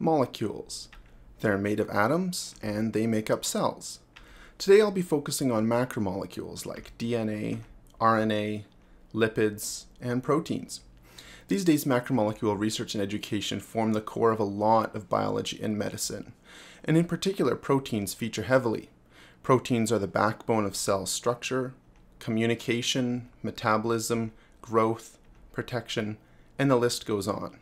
molecules. They're made of atoms, and they make up cells. Today I'll be focusing on macromolecules like DNA, RNA, lipids, and proteins. These days, macromolecule research and education form the core of a lot of biology and medicine, and in particular, proteins feature heavily. Proteins are the backbone of cell structure, communication, metabolism, growth, protection, and the list goes on.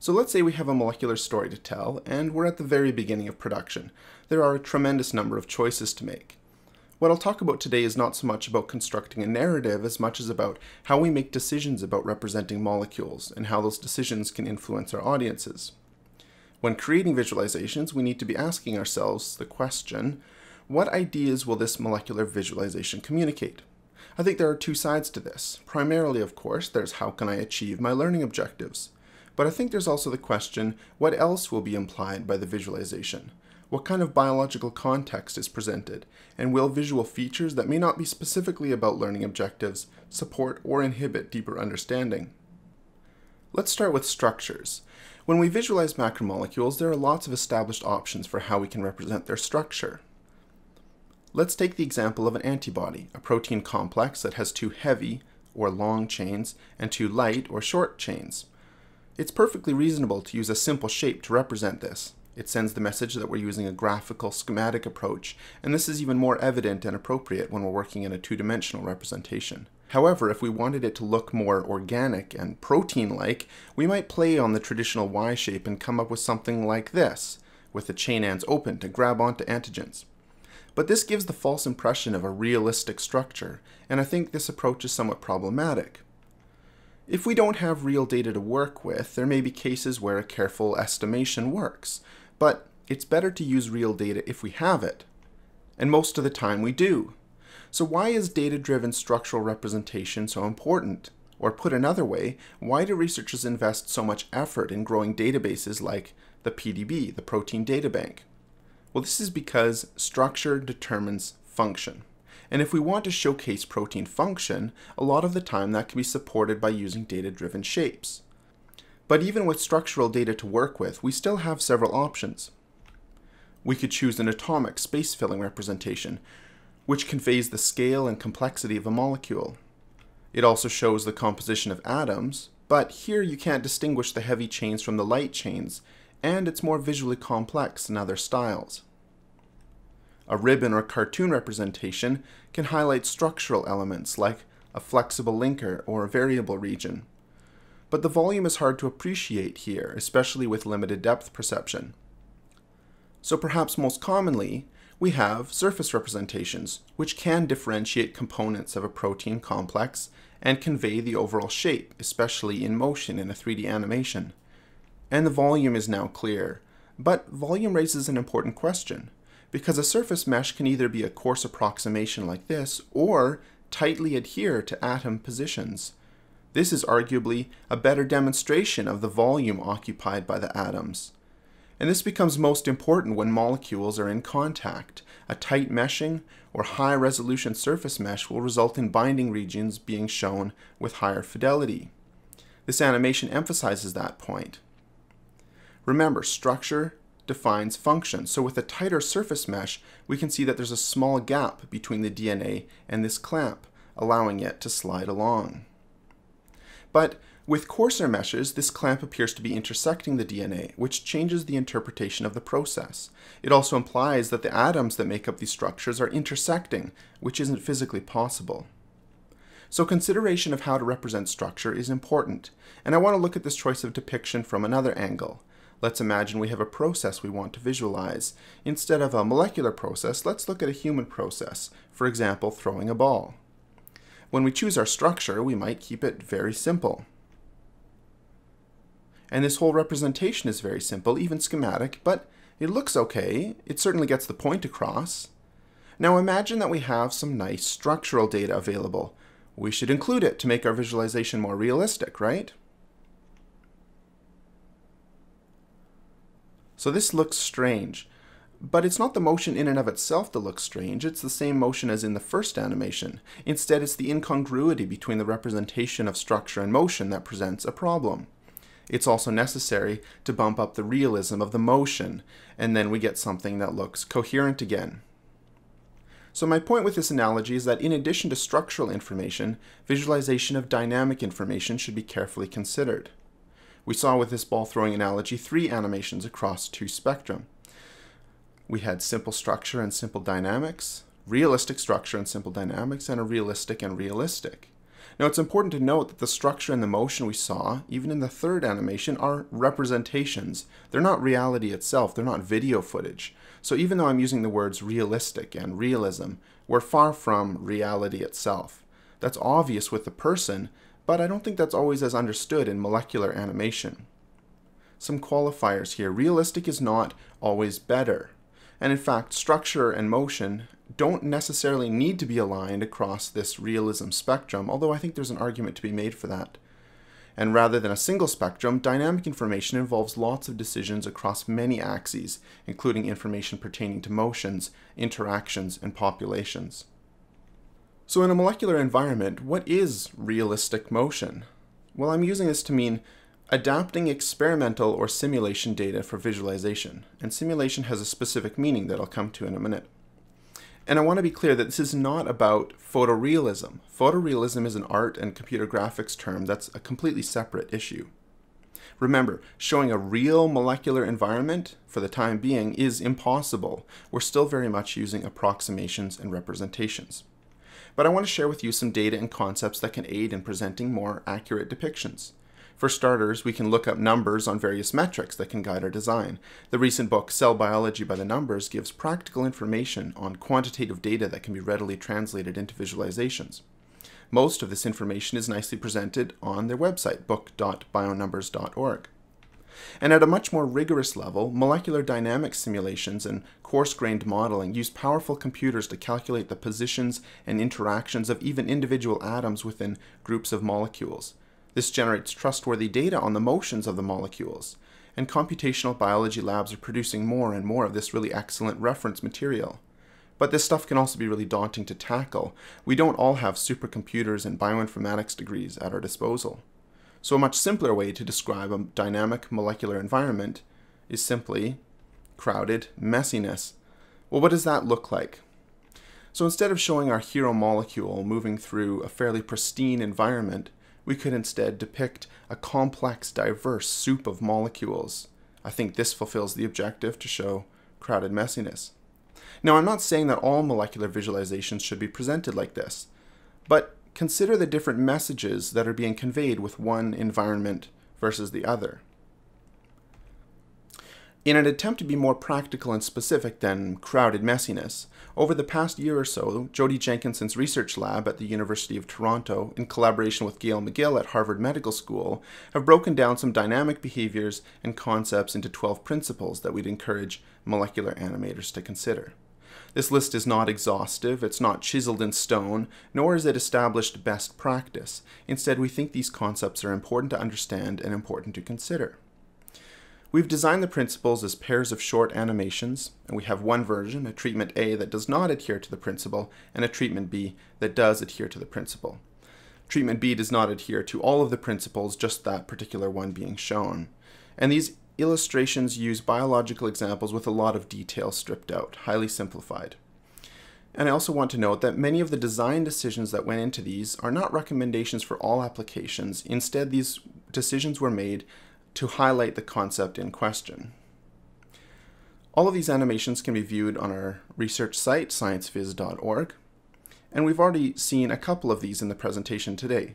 So let's say we have a molecular story to tell, and we're at the very beginning of production. There are a tremendous number of choices to make. What I'll talk about today is not so much about constructing a narrative as much as about how we make decisions about representing molecules and how those decisions can influence our audiences. When creating visualizations, we need to be asking ourselves the question, what ideas will this molecular visualization communicate? I think there are two sides to this. Primarily, of course, there's how can I achieve my learning objectives? But I think there's also the question, what else will be implied by the visualization? What kind of biological context is presented, and will visual features that may not be specifically about learning objectives support or inhibit deeper understanding? Let's start with structures. When we visualize macromolecules, there are lots of established options for how we can represent their structure. Let's take the example of an antibody, a protein complex that has two heavy, or long chains, and two light, or short chains. It's perfectly reasonable to use a simple shape to represent this. It sends the message that we're using a graphical schematic approach, and this is even more evident and appropriate when we're working in a two-dimensional representation. However, if we wanted it to look more organic and protein-like, we might play on the traditional Y shape and come up with something like this, with the chain ends open to grab onto antigens. But this gives the false impression of a realistic structure, and I think this approach is somewhat problematic. If we don't have real data to work with, there may be cases where a careful estimation works. But it's better to use real data if we have it. And most of the time we do. So why is data-driven structural representation so important? Or put another way, why do researchers invest so much effort in growing databases like the PDB, the Protein Data Bank? Well, this is because structure determines function. And if we want to showcase protein function, a lot of the time that can be supported by using data-driven shapes. But even with structural data to work with, we still have several options. We could choose an atomic space-filling representation, which conveys the scale and complexity of a molecule. It also shows the composition of atoms, but here you can't distinguish the heavy chains from the light chains, and it's more visually complex than other styles. A ribbon or cartoon representation can highlight structural elements like a flexible linker or a variable region. But the volume is hard to appreciate here, especially with limited depth perception. So perhaps most commonly, we have surface representations, which can differentiate components of a protein complex and convey the overall shape, especially in motion in a 3D animation. And the volume is now clear, but volume raises an important question, because a surface mesh can either be a coarse approximation like this, or tightly adhere to atom positions. This is arguably a better demonstration of the volume occupied by the atoms. And this becomes most important when molecules are in contact. A tight meshing or high-resolution surface mesh will result in binding regions being shown with higher fidelity. This animation emphasizes that point. Remember, structure defines function. So with a tighter surface mesh, we can see that there's a small gap between the DNA and this clamp, allowing it to slide along. But with coarser meshes, this clamp appears to be intersecting the DNA, which changes the interpretation of the process. It also implies that the atoms that make up these structures are intersecting, which isn't physically possible. So consideration of how to represent structure is important, and I want to look at this choice of depiction from another angle. Let's imagine we have a process we want to visualize. Instead of a molecular process, let's look at a human process, for example, throwing a ball. When we choose our structure, we might keep it very simple. And this whole representation is very simple, even schematic, but it looks okay. It certainly gets the point across. Now imagine that we have some nice structural data available. We should include it to make our visualization more realistic, right? So this looks strange, but it's not the motion in and of itself that looks strange, it's the same motion as in the first animation. Instead, it's the incongruity between the representation of structure and motion that presents a problem. it's also necessary to bump up the realism of the motion, and then we get something that looks coherent again. So my point with this analogy is that in addition to structural information, visualization of dynamic information should be carefully considered. We saw with this ball throwing analogy 3 animations across 2 spectrum. We had simple structure and simple dynamics, realistic structure and simple dynamics, and a realistic and realistic. Now it's important to note that the structure and the motion we saw, even in the 3rd animation, are representations. They're not reality itself, they're not video footage. So even though I'm using the words realistic and realism, we're far from reality itself. That's obvious with the person, but I don't think that's always as understood in molecular animation. Some qualifiers here. Realistic is not always better. And in fact, structure and motion don't necessarily need to be aligned across this realism spectrum, although I think there's an argument to be made for that. And rather than a single spectrum, dynamic information involves lots of decisions across many axes, including information pertaining to motions, interactions, and populations. So in a molecular environment, what is realistic motion? Well, I'm using this to mean adapting experimental or simulation data for visualization. And simulation has a specific meaning that I'll come to in a minute. And I want to be clear that this is not about photorealism. Photorealism is an art and computer graphics term that's a completely separate issue. Remember, showing a real molecular environment, for the time being, is impossible. We're still very much using approximations and representations. But I want to share with you some data and concepts that can aid in presenting more accurate depictions. For starters, we can look up numbers on various metrics that can guide our design. The recent book, Cell Biology by the Numbers, gives practical information on quantitative data that can be readily translated into visualizations. Most of this information is nicely presented on their website, book.bionumbers.org. And at a much more rigorous level, molecular dynamics simulations and coarse-grained modeling use powerful computers to calculate the positions and interactions of even individual atoms within groups of molecules. This generates trustworthy data on the motions of the molecules, and computational biology labs are producing more and more of this really excellent reference material. But this stuff can also be really daunting to tackle. We don't all have supercomputers and bioinformatics degrees at our disposal. So a much simpler way to describe a dynamic molecular environment is simply crowded messiness. Well, what does that look like? So instead of showing our hero molecule moving through a fairly pristine environment, we could instead depict a complex, diverse soup of molecules. I think this fulfills the objective to show crowded messiness. Now, I'm not saying that all molecular visualizations should be presented like this, but consider the different messages that are being conveyed with one environment versus the other. In an attempt to be more practical and specific than crowded messiness, over the past year or so, Jody Jenkinson's research lab at the University of Toronto, in collaboration with Gail McGill at Harvard Medical School, have broken down some dynamic behaviors and concepts into 12 principles that we'd encourage molecular animators to consider. This list is not exhaustive, it's not chiseled in stone, nor is it established best practice. Instead, we think these concepts are important to understand and important to consider. We've designed the principles as pairs of short animations, and we have one version, a treatment A that does not adhere to the principle, and a treatment B that does adhere to the principle. Treatment B does not adhere to all of the principles, just that particular one being shown. And these illustrations use biological examples with a lot of detail stripped out, highly simplified. And I also want to note that many of the design decisions that went into these are not recommendations for all applications. Instead, these decisions were made to highlight the concept in question. All of these animations can be viewed on our research site, sciencevis.org, and we've already seen a couple of these in the presentation today,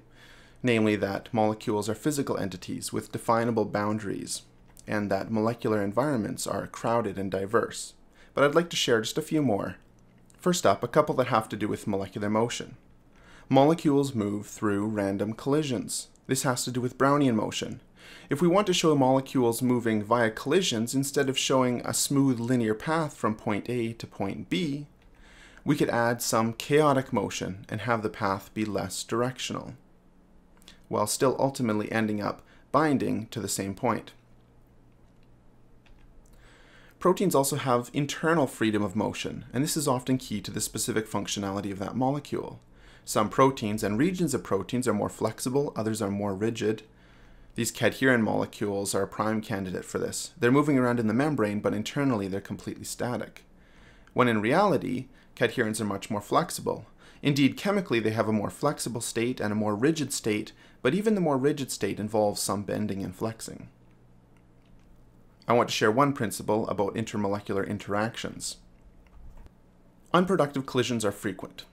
namely that molecules are physical entities with definable boundaries, and that molecular environments are crowded and diverse. But I'd like to share just a few more. First up, a couple that have to do with molecular motion. Molecules move through random collisions. This has to do with Brownian motion. If we want to show molecules moving via collisions instead of showing a smooth linear path from point A to point B, we could add some chaotic motion and have the path be less directional, while still ultimately ending up binding to the same point. Proteins also have internal freedom of motion, and this is often key to the specific functionality of that molecule. Some proteins and regions of proteins are more flexible, others are more rigid. These cadherin molecules are a prime candidate for this. They're moving around in the membrane, but internally they're completely static. When in reality, cadherins are much more flexible. Indeed, chemically they have a more flexible state and a more rigid state, but even the more rigid state involves some bending and flexing. I want to share one principle about intermolecular interactions. Unproductive collisions are frequent.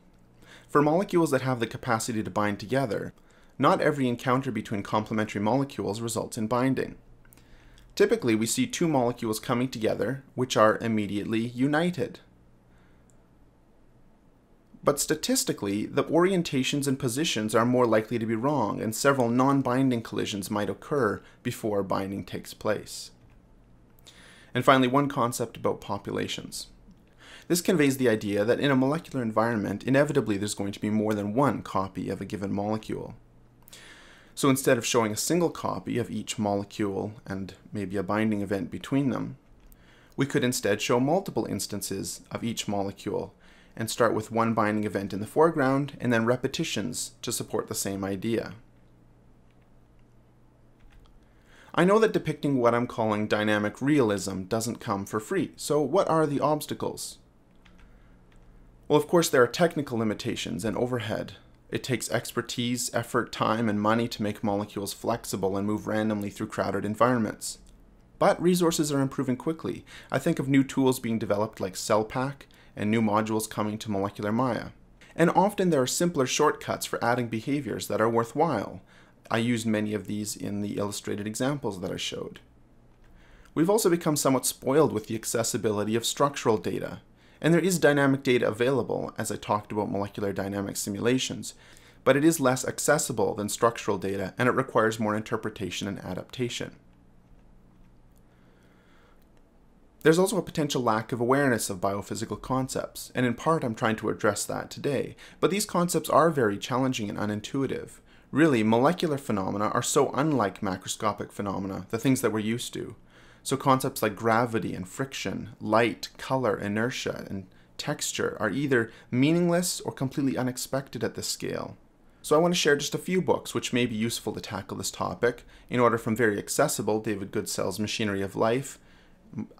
For molecules that have the capacity to bind together, not every encounter between complementary molecules results in binding. Typically, we see two molecules coming together, which are immediately united. But statistically, the orientations and positions are more likely to be wrong, and several non-binding collisions might occur before binding takes place. And finally, one concept about populations. This conveys the idea that in a molecular environment, inevitably there's going to be more than one copy of a given molecule. So instead of showing a single copy of each molecule and maybe a binding event between them, we could instead show multiple instances of each molecule and start with one binding event in the foreground and then repetitions to support the same idea. I know that depicting what I'm calling dynamic realism doesn't come for free, so what are the obstacles? Well, of course, there are technical limitations and overhead. It takes expertise, effort, time, and money to make molecules flexible and move randomly through crowded environments. But resources are improving quickly. I think of new tools being developed like CellPack and new modules coming to Molecular Maya. And often there are simpler shortcuts for adding behaviors that are worthwhile. I used many of these in the illustrated examples that I showed. We've also become somewhat spoiled with the accessibility of structural data, and there is dynamic data available, as I talked about molecular dynamic simulations, but it is less accessible than structural data, and it requires more interpretation and adaptation. There's also a potential lack of awareness of biophysical concepts, and in part I'm trying to address that today, but these concepts are very challenging and unintuitive. Really, molecular phenomena are so unlike macroscopic phenomena, the things that we're used to. So concepts like gravity and friction, light, color, inertia, and texture are either meaningless or completely unexpected at this scale. So I want to share just a few books which may be useful to tackle this topic, in order from very accessible, David Goodsell's Machinery of Life,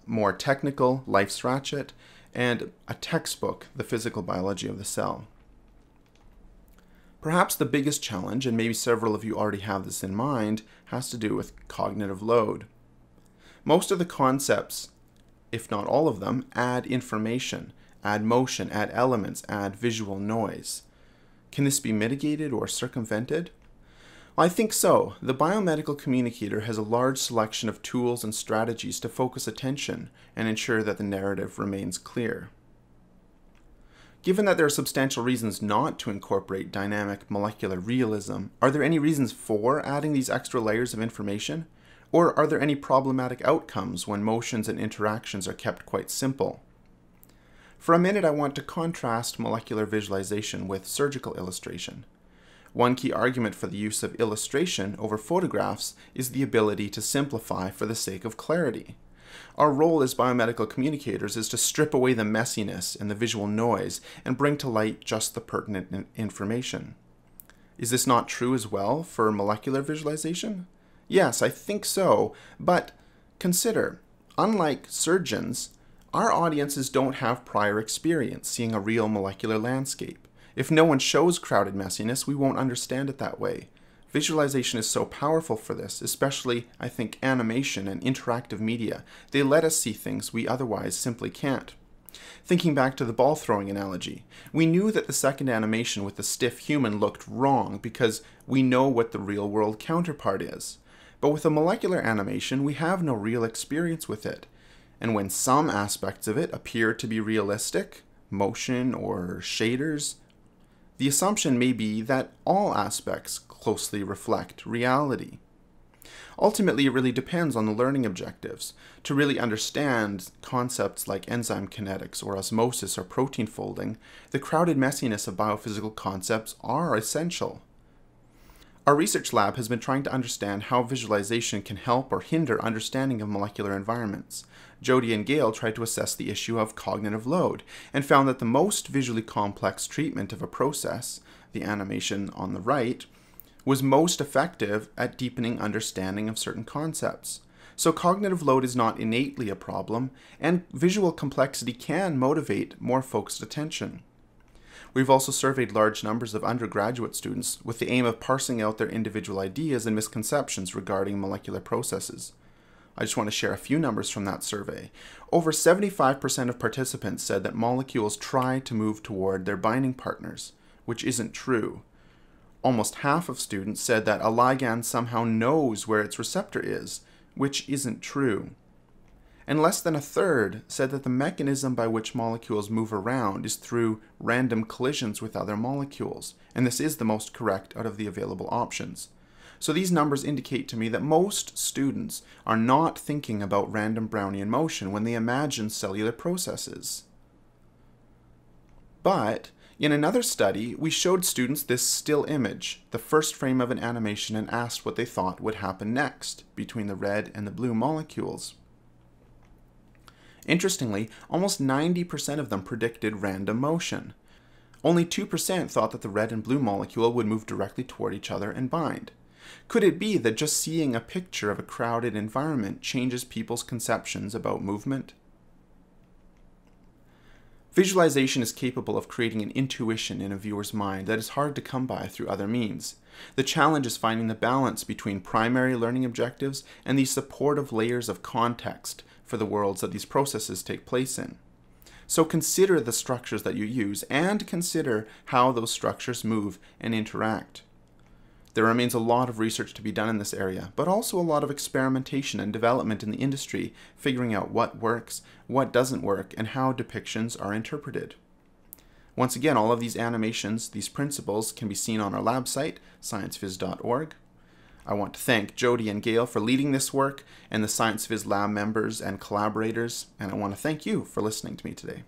more technical, Life's Ratchet, and a textbook, The Physical Biology of the Cell. Perhaps the biggest challenge, and maybe several of you already have this in mind, has to do with cognitive load. Most of the concepts, if not all of them, add information, add motion, add elements, add visual noise. Can this be mitigated or circumvented? Well, I think so. The biomedical communicator has a large selection of tools and strategies to focus attention and ensure that the narrative remains clear. Given that there are substantial reasons not to incorporate dynamic molecular realism, are there any reasons for adding these extra layers of information? Or are there any problematic outcomes when motions and interactions are kept quite simple? For a minute, I want to contrast molecular visualization with surgical illustration. One key argument for the use of illustration over photographs is the ability to simplify for the sake of clarity. Our role as biomedical communicators is to strip away the messiness and the visual noise and bring to light just the pertinent information. Is this not true as well for molecular visualization? Yes, I think so, but consider, unlike surgeons, our audiences don't have prior experience seeing a real molecular landscape. If no one shows crowded messiness, we won't understand it that way. Visualization is so powerful for this, especially, I think, animation and interactive media. They let us see things we otherwise simply can't. Thinking back to the ball-throwing analogy, we knew that the second animation with the stiff human looked wrong because we know what the real-world counterpart is. But with a molecular animation, we have no real experience with it. And when some aspects of it appear to be realistic, motion or shaders, the assumption may be that all aspects closely reflect reality. Ultimately, it really depends on the learning objectives. To really understand concepts like enzyme kinetics or osmosis or protein folding, the crowded messiness of biophysical concepts are essential. Our research lab has been trying to understand how visualization can help or hinder understanding of molecular environments. Jody and Gail tried to assess the issue of cognitive load and found that the most visually complex treatment of a process, the animation on the right, was most effective at deepening understanding of certain concepts. So cognitive load is not innately a problem, and visual complexity can motivate more focused attention. We've also surveyed large numbers of undergraduate students with the aim of parsing out their individual ideas and misconceptions regarding molecular processes. I just want to share a few numbers from that survey. Over 75% of participants said that molecules try to move toward their binding partners, which isn't true. Almost half of students said that a ligand somehow knows where its receptor is, which isn't true. And less than a third said that the mechanism by which molecules move around is through random collisions with other molecules, and this is the most correct out of the available options. So these numbers indicate to me that most students are not thinking about random Brownian motion when they imagine cellular processes. But in another study, we showed students this still image, the first frame of an animation, and asked what they thought would happen next between the red and the blue molecules. Interestingly, almost 90% of them predicted random motion. Only 2% thought that the red and blue molecule would move directly toward each other and bind. Could it be that just seeing a picture of a crowded environment changes people's conceptions about movement? Visualization is capable of creating an intuition in a viewer's mind that is hard to come by through other means. The challenge is finding the balance between primary learning objectives and the supportive layers of context for the worlds that these processes take place in. So consider the structures that you use and consider how those structures move and interact. There remains a lot of research to be done in this area, but also a lot of experimentation and development in the industry, figuring out what works, what doesn't work, and how depictions are interpreted. Once again, all of these animations, these principles, can be seen on our lab site, sciencevis.org. I want to thank Jody and Gail for leading this work, and the ScienceVis Lab members and collaborators, and I want to thank you for listening to me today.